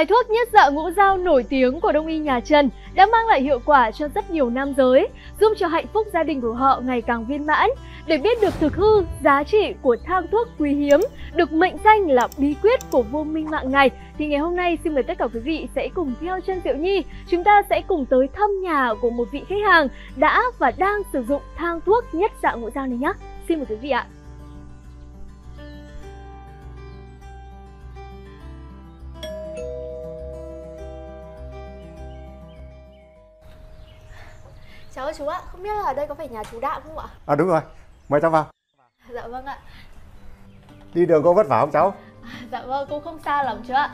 bài thuốc nhất dạ ngũ dao nổi tiếng của Đông Y Nhà Trần đã mang lại hiệu quả cho rất nhiều nam giới, giúp cho hạnh phúc gia đình của họ ngày càng viên mãn. Để biết được thực hư, giá trị của thang thuốc quý hiếm, được mệnh danh là bí quyết của vô minh mạng này, thì ngày hôm nay xin mời tất cả quý vị sẽ cùng theo chân Tiệu Nhi. Chúng ta sẽ cùng tới thăm nhà của một vị khách hàng đã và đang sử dụng thang thuốc nhất dạ ngũ dao này nhé. Xin mời quý vị ạ. Cháu ơi chú ạ, không biết là ở đây có phải nhà chú Đạm không ạ? À đúng rồi, mời cháu vào. Dạ vâng ạ. Đi đường có vất vả không cháu? Dạ vâng, cô không xa lắm chú ạ.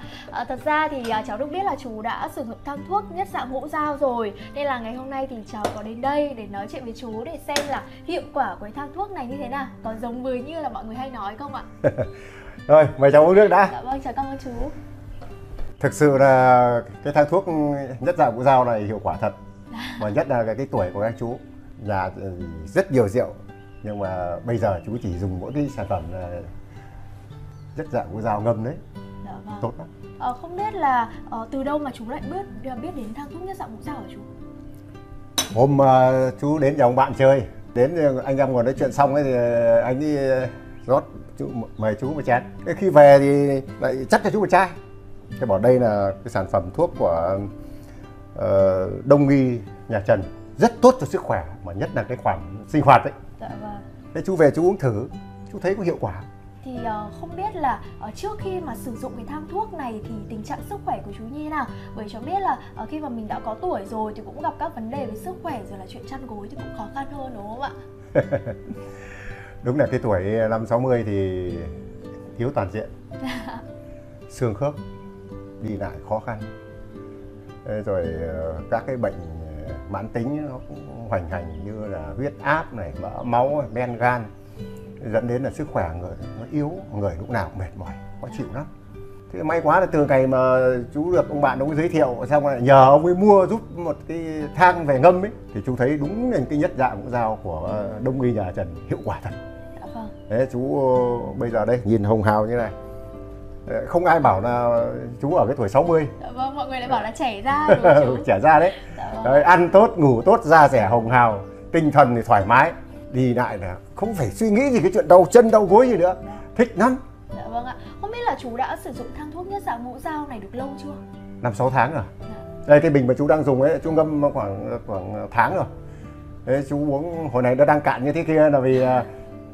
Thật ra thì cháu được biết là chú đã sử dụng thang thuốc nhất dạ ngũ dao rồi. Nên là ngày hôm nay thì cháu có đến đây để nói chuyện với chú để xem là hiệu quả của cái thang thuốc này như thế nào. Có giống với như là mọi người hay nói không ạ? Rồi, mời cháu uống nước đã. Dạ vâng, cháu cảm ơn chú. Thực sự là cái thang thuốc nhất dạ ngũ dao này hiệu quả thật. Mà nhất là cái tuổi của các chú, nhà rất nhiều rượu, nhưng mà bây giờ chú chỉ dùng mỗi cái sản phẩm là rất dạng của dao ngâm đấy. Dạ vâng. Tốt lắm. Không biết là từ đâu mà chú lại biết đến thang thuốc nhất dạng của dao hả chú? Hôm chú đến nhà ông bạn chơi, đến anh em ngồi nói chuyện xong ấy thì anh đi rót chú, mời chú một chén. Khi về thì lại chắc cho chú một chai. Thế bảo đây là cái sản phẩm thuốc của Đông Y Nhà Trần, rất tốt cho sức khỏe, mà nhất là cái khoản sinh hoạt đấy. Dạ vâng. Thế chú về chú uống thử, chú thấy có hiệu quả. Thì không biết là trước khi mà sử dụng cái thang thuốc này thì tình trạng sức khỏe của chú như thế nào? Bởi cháu biết là khi mà mình đã có tuổi rồi thì cũng gặp các vấn đề về sức khỏe, rồi là chuyện chăn gối thì cũng khó khăn hơn đúng không ạ? Đúng là cái tuổi năm 60 thì thiếu toàn diện. Dạ. Xương khớp, đi lại khó khăn, rồi các cái bệnh mãn tính nó cũng hoành hành như là huyết áp này, mỡ máu, men gan, dẫn đến là sức khỏe người nó yếu, người lúc nào cũng mệt mỏi, khó chịu lắm. Thế may quá là từ ngày mà chú được ông bạn ông giới thiệu xong lại nhờ ông ấy mua giúp một cái thang về ngâm ấy, thì chú thấy đúng là cái nhất dạ ngũ dao của Đông Y Nhà Trần hiệu quả thật. Dạ vâng. Thế chú bây giờ đây nhìn hồng hào như này, không ai bảo là chú ở cái tuổi 60. Dạ vâng, mọi người lại bảo là trẻ ra rồi chú. Trẻ ra đấy. Dạ vâng. Đấy, ăn tốt, ngủ tốt, da rẻ hồng hào, tinh thần thì thoải mái, đi lại là không phải suy nghĩ gì cái chuyện đau chân đau gối gì nữa. Dạ. Thích lắm. Dạ vâng ạ. Không biết là chú đã sử dụng thang thuốc nhất dạ ngũ dao này được lâu chưa? 5-6 tháng rồi. Dạ. Đây cái bình mà chú đang dùng ấy, chú ngâm khoảng tháng rồi. Đấy, chú uống hồi này nó đang cạn như thế kia là vì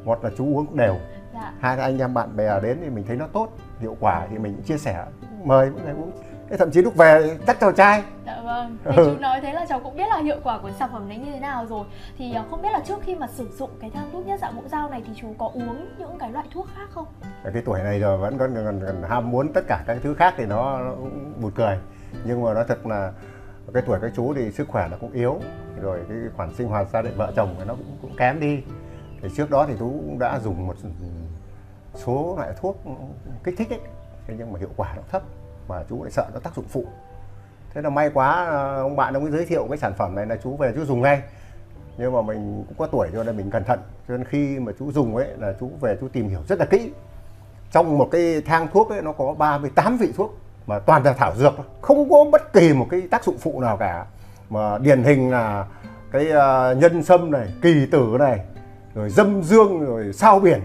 một là chú uống đều. Dạ. Hai là anh em bạn bè đến thì mình thấy nó tốt, hiệu quả thì mình cũng chia sẻ, mời mọi người uống. Thậm chí lúc về tắt chào chai. Dạ vâng, thì chú nói thế là cháu cũng biết là hiệu quả của sản phẩm đấy như thế nào rồi. Thì không biết là trước khi mà sử dụng cái thang thuốc nhất dạ ngũ dao này thì chú có uống những cái loại thuốc khác không? Cái tuổi này rồi vẫn còn ham muốn tất cả các thứ khác thì nó cũng buồn cười. Nhưng mà nói thật là cái tuổi các chú thì sức khỏe nó cũng yếu, rồi cái khoản sinh hoạt gia đình vợ chồng nó cũng kém đi. Thì trước đó thì chú cũng đã dùng một số loại thuốc kích thích ấy, thế nhưng mà hiệu quả nó thấp, mà chú lại sợ nó tác dụng phụ. Thế là may quá ông bạn ông ấy giới thiệu cái sản phẩm này là chú về chú dùng ngay. Nhưng mà mình cũng có tuổi cho nên mình cẩn thận, cho nên khi mà chú dùng ấy là chú về chú tìm hiểu rất là kỹ. Trong một cái thang thuốc ấy nó có 38 vị thuốc mà toàn là thảo dược, không có bất kỳ một cái tác dụng phụ nào cả. Mà điển hình là cái nhân sâm này, kỳ tử này, rồi dâm dương, rồi sao biển,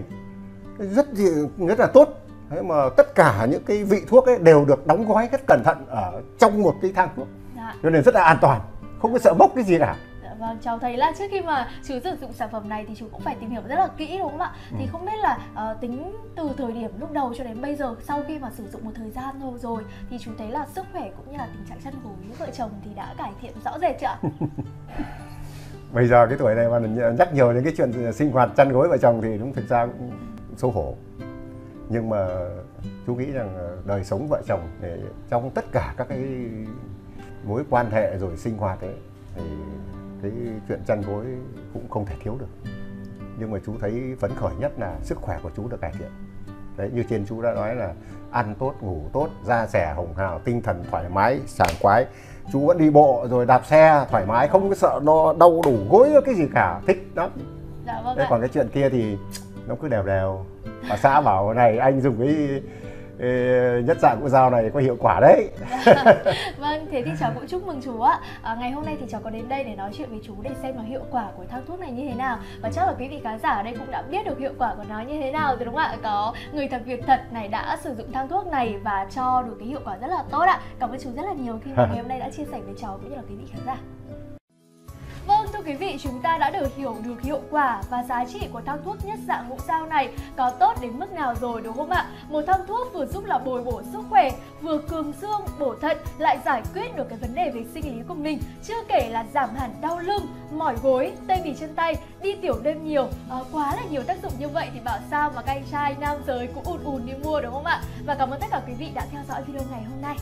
rất là tốt. Thế mà tất cả những cái vị thuốc ấy đều được đóng gói rất cẩn thận ở trong một cái thang thuốc. Dạ. Cho nên rất là an toàn, không có sợ bốc cái gì cả. Dạ vâng, cháu thấy là trước khi mà chú sử dụng sản phẩm này thì chú cũng phải tìm hiểu rất là kỹ đúng không ạ? Thì không biết là tính từ thời điểm lúc đầu cho đến bây giờ, sau khi mà sử dụng một thời gian rồi thì chú thấy là sức khỏe cũng như là tình trạng chăn gối vợ chồng thì đã cải thiện rõ rệt chưa ạ? Bây giờ cái tuổi này mà nhắc nhiều đến cái chuyện sinh hoạt chăn gối vợ chồng thì đúng thực ra cũng xấu hổ. Nhưng mà chú nghĩ rằng đời sống vợ chồng để trong tất cả các cái mối quan hệ rồi sinh hoạt ấy thì cái chuyện chăn gối cũng không thể thiếu được. Nhưng mà chú thấy phấn khởi nhất là sức khỏe của chú được cải thiện. Đấy, như trên chú đã nói là ăn tốt, ngủ tốt, da rẻ hồng hào, tinh thần thoải mái, sảng khoái. Chú vẫn đi bộ rồi đạp xe thoải mái, không có sợ nó đau đủ gối cái gì cả, thích lắm. Dạ vâng. Còn cái chuyện kia thì nó cứ đều đều. Bà xã bảo này anh dùng cái nhất dạng của dao này có hiệu quả đấy. Vâng, thế thì cháu cũng chúc mừng chú ạ. Ngày hôm nay thì cháu có đến đây để nói chuyện với chú để xem là hiệu quả của thang thuốc này như thế nào, và chắc là quý vị khán giả ở đây cũng đã biết được hiệu quả của nó như thế nào rồi đúng không ạ? Có người thật việc thật này đã sử dụng thang thuốc này và cho được cái hiệu quả rất là tốt ạ. Cảm ơn chú rất là nhiều khi mà ngày hôm nay đã chia sẻ với cháu cũng như là quý vị khán giả. Vâng, thưa quý vị, chúng ta đã được hiểu được hiệu quả và giá trị của thang thuốc nhất dạng ngũ dao này có tốt đến mức nào rồi đúng không ạ? Một thang thuốc vừa giúp là bồi bổ sức khỏe, vừa cường xương, bổ thận, lại giải quyết được cái vấn đề về sinh lý của mình. Chưa kể là giảm hẳn đau lưng, mỏi gối, tê bì chân tay, đi tiểu đêm nhiều, quá là nhiều tác dụng như vậy thì bảo sao mà các anh trai nam giới cũng ùn đi mua đúng không ạ? Và cảm ơn tất cả quý vị đã theo dõi video ngày hôm nay.